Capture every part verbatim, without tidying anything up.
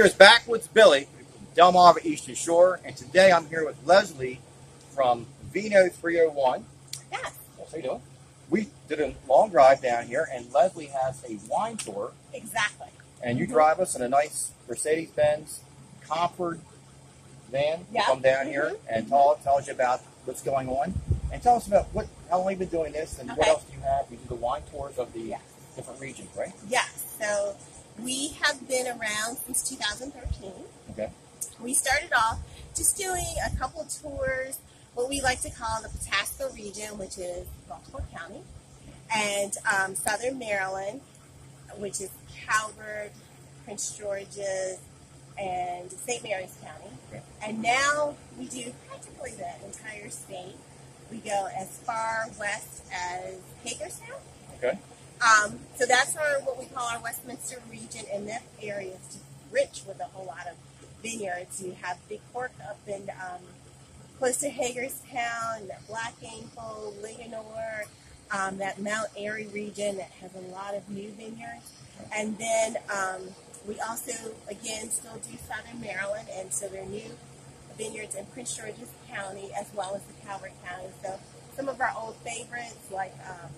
here's Backwoods Billy from Del Mar of Eastern Shore, and today I'm here with Leslie from Vino three oh one. Yes. How you doing? We did a long drive down here, and Leslie has a wine tour. Exactly. And you mm-hmm. drive us in a nice Mercedes-Benz Comfort van. Yeah. Come down mm-hmm. here and mm-hmm. tell, tell us about what's going on, and tell us about what how long you've been doing this, and okay. what else do you have? You do the wine tours of the yes. different regions, right? Yeah. So we have been around since two thousand thirteen. Okay. We started off just doing a couple tours, what we like to call the Patasco region, which is Baltimore County, and um, southern Maryland, which is Calvert, Prince George's, and Saint Mary's County. Okay. And now we do practically the entire state. We go as far west as Hagerstown. Okay. Um, so that's our what we call our Westminster region, and this area is just rich with a whole lot of vineyards. You have Big Cork up in um, close to Hagerstown, Black Ankle, Ligonore, um, that Mount Airy region that has a lot of new vineyards. And then um, we also, again, still do southern Maryland, and so there are new vineyards in Prince George's County as well as the Calvert County. So some of our old favorites like um,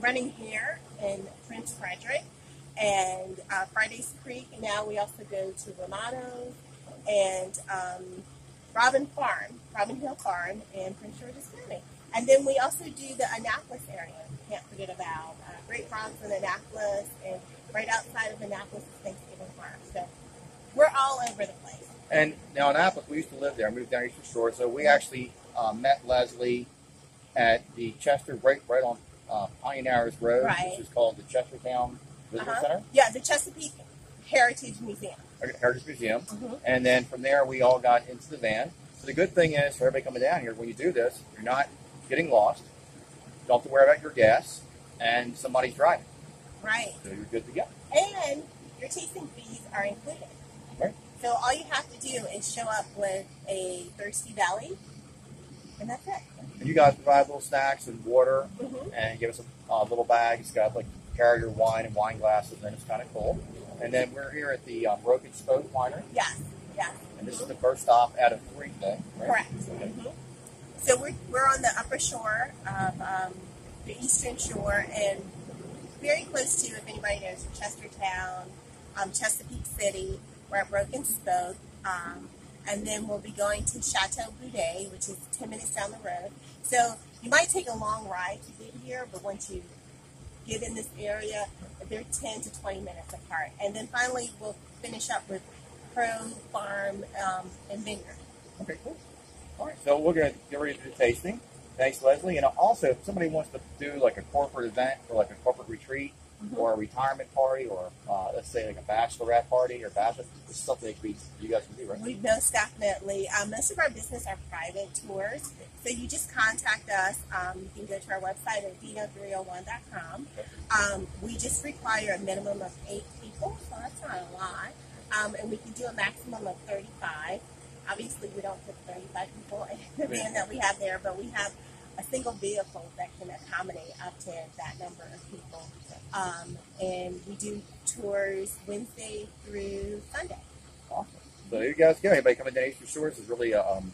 Running here in Prince Frederick, and uh, Friday's Creek. Now we also go to Ramado and um, Robin Farm, Robin Hill Farm in Prince George's County. And then we also do the Annapolis area. We can't forget about uh, Great Bronx and Annapolis, and right outside of Annapolis is Thanksgiving Farm. So we're all over the place. And now Annapolis, we used to live there. I moved down Eastern Shore, so we actually uh, met Leslie at the Chester right right on uh, Pioneers Road, right. which is called the Chestertown Visitor uh-huh. Center. Yeah, the Chesapeake Heritage Museum. Heritage Museum, mm-hmm. and then from there we all got into the van. So the good thing is for everybody coming down here, when you do this, you're not getting lost. You don't have to worry about your gas, and somebody's driving. Right. So you're good to go. And your tasting fees are included. Right. So all you have to do is show up with a Thirsty Valley, and that's it. And you guys provide little snacks and water, mm-hmm. and give us a uh, little bag. It's got like carrier wine and wine glasses, and it's kind of cool. And then we're here at the um, Broken Spoke Winery. Yes, yes. And this mm-hmm. is the first stop out of three today, right? Correct. Okay. Mm-hmm. So we're, we're on the upper shore of um, the Eastern Shore, and very close to, if anybody knows, Chestertown, um, Chesapeake City. We're at Broken Spoke. Um, and then we'll be going to Chateau Boudet, which is ten minutes down the road. So you might take a long ride to get here, but once you get in this area, they're ten to twenty minutes apart. And then finally, we'll finish up with Crow Farm um, and Vineyard. Okay, cool. All right, so we're going to get ready to do tasting. Thanks, Leslie. And also, if somebody wants to do like a corporate event or like a corporate retreat mm-hmm. or a retirement party or uh, let's say like a bachelorette party or bachelor, this is something that you guys can do, right? We most definitely. Um, most of our business are private tours. So you just contact us. Um, you can go to our website at vino three oh one dot com. Um, we just require a minimum of eight people, so that's not a lot. Um, and we can do a maximum of thirty-five. Obviously, we don't put thirty-five people in the van that we have there, but we have a single vehicle that can accommodate up to that number of people. Um, and we do tours Wednesday through Sunday. Awesome. So there you guys go. Anybody coming down Eastern Shores is really a... Um,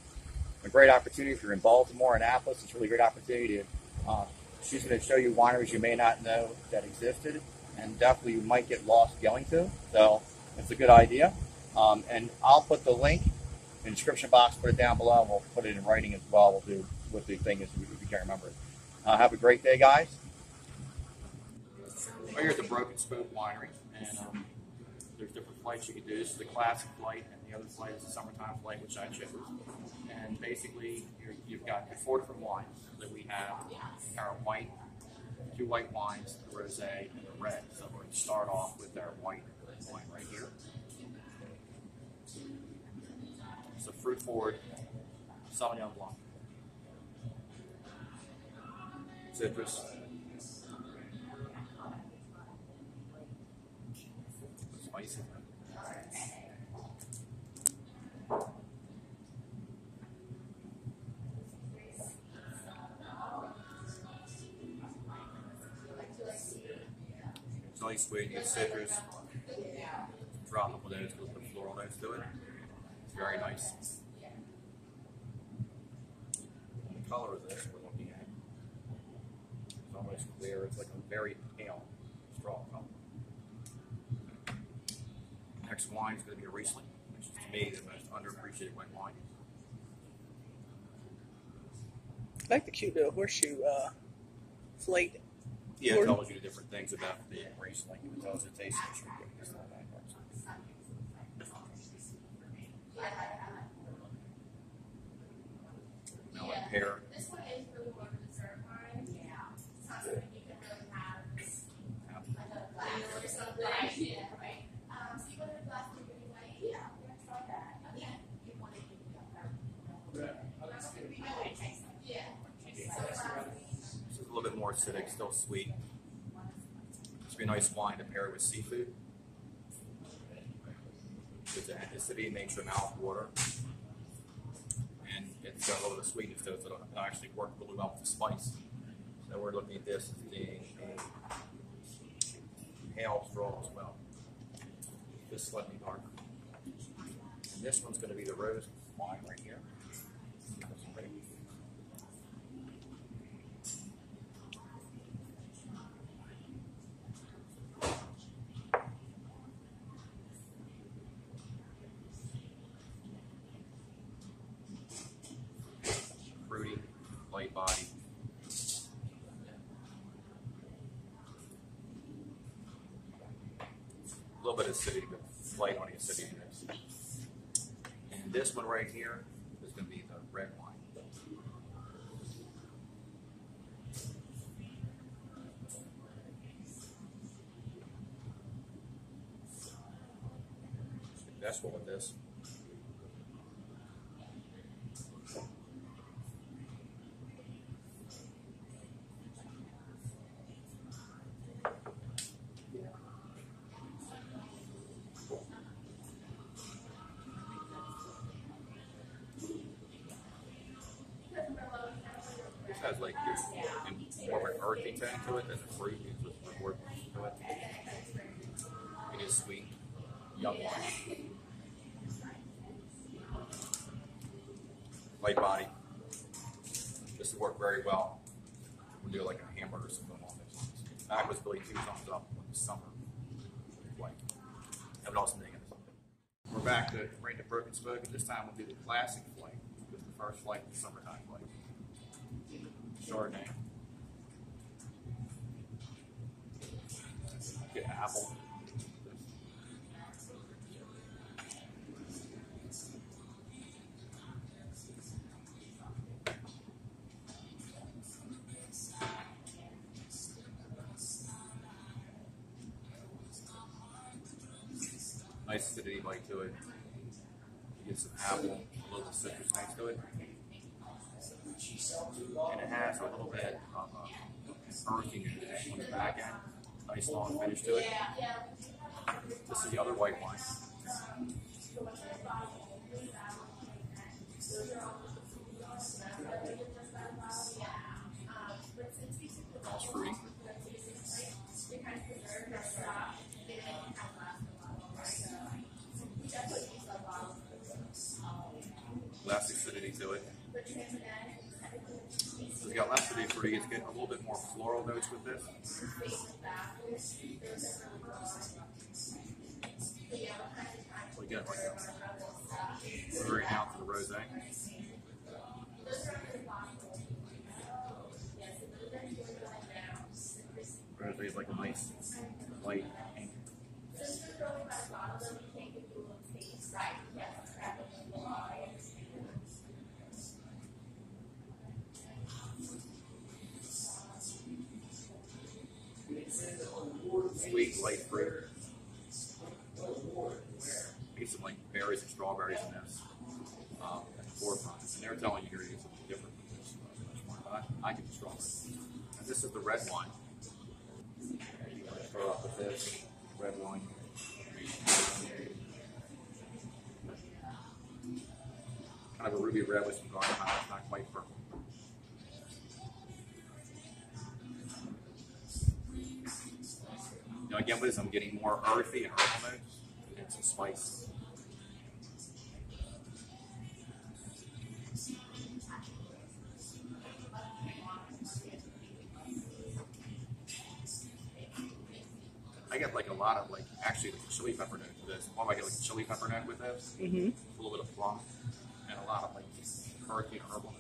A great opportunity if you're in Baltimore, Annapolis. It's a really great opportunity. To, uh, she's going to show you wineries you may not know that existed, and definitely you might get lost going to. So it's a good idea. Um, and I'll put the link in the description box. Put it down below. We'll put it in writing as well. We'll do what the thing is if you can't remember it. Uh, have a great day, guys. We're here at the Broken Spoke Winery, and um, there's different flights you can do. This is the classic flight. The other flight is the summertime flight, which I chose. And basically, you're, you've got four different wines that we have. Our white, two white wines, the rosé, and the red. So we're going to start off with our white wine right here. It's a fruit forward Sauvignon Blanc. Citrus. Spicy. Sweet, it's citrus, tropical notes with a little bit of floral notes to it. It's very nice. And the color of this we're looking at is almost clear. It's like a very pale straw color. Next wine is going to be a Riesling, which is to me the most underappreciated white wine. I like the cute little horseshoe uh, plate. Yeah, it tells you different things about the Riesling. It tells you the taste of the Now I pair. This one is really more of a dessert wine. Yeah. It's not something you can really have like a glass or something. Yeah, right? Um, so you want a glass of your white? Yeah, we're going to try that. Okay. You want to give me a glass. Yeah. That's going to be really nice. Yeah. This is a little bit more acidic, still sweet. It's be a nice wine to pair with seafood. It's an acidity, makes the mouth water, and it's got a little bit of sweetness to it, so it'll actually work really well with the spice. So we're looking at this as being a pale straw as well, just slightly darker. And this one's going to be the rose wine right here. Body. A little bit of acidity, but light on the acidity. And this one right here is going to be the red wine. That's what with this. Has like this more of an earthy tang to it than the fruit. It's just more to it. It is sweet, young wine, light body. This would work very well. We'll do like a hamburger or something on this. That was really two thumbs up in the summer. Like, I would also make it something. We're back to bring the Broken Spoke, and this time we'll do the classic flight, which is the first flight of the summertime flight. Chardonnay. Get apple. Nice acidity bite to it. You get some apple, a little citrus next to it. And it has a little bit of uh, earthy on the back end. Nice long finish to it. This is the other white wine. It's fruity. Less acidity to it. It's got less acidity for you. It's getting a little bit more floral notes with this. So again, like that. Very down to the rosé. Rosé is like a nice light pink. Sweet, light fruit. Get some like berries and strawberries in this. Um, and forefronts. And they're telling you you're going to get something different from this. But I, I get the strawberries. And this is the red wine. You want to start off with this red wine. Kind of a ruby red with some garnet highlights, not quite purple. Now again, with this, I'm getting more earthy and herbal notes, and and some spice. I get like a lot of like actually like chili pepper note with this. Oh, I get like chili pepper note with this. Mm-hmm. A little bit of plum and a lot of like hurricane herbal.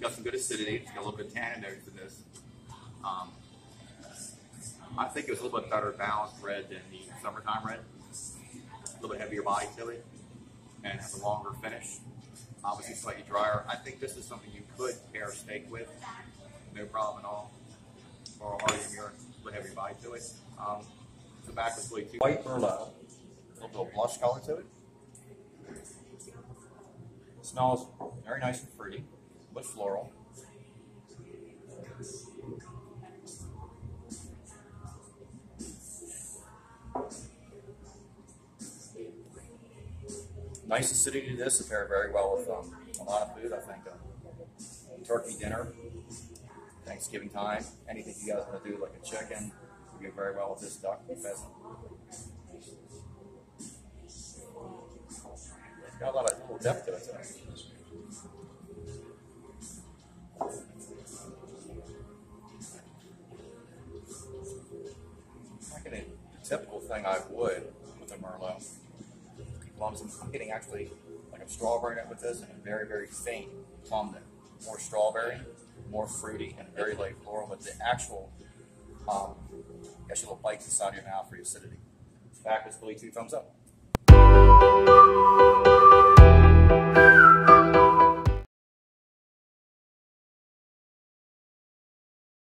Got some good acidity. It's got a little bit of tannin note to this. Um, I think it was a little bit better balanced red than the summertime red. A little bit heavier body to it and has a longer finish. Obviously slightly drier. I think this is something you could pair steak with, no problem at all. Or a hearty beer, a little heavier body to it. Um, tobacco's really too white or low. A little bit of blush color to it. It smells very nice and fruity, a bit floral. Nice acidity to this, to pair very well with um, a lot of food, I think. Um, turkey dinner, Thanksgiving time, anything you guys want to do, like a chicken, would go very well with this duck and pheasant. It's got a lot of little depth to it today. I'm not getting the typical thing I would with a Merlot. Plums. I'm getting actually like a strawberry note with this and a very, very faint plum note. More strawberry, more fruity, and very light floral with the actual, um, actually little bites inside of your mouth for your acidity. Back with Billy, two thumbs up.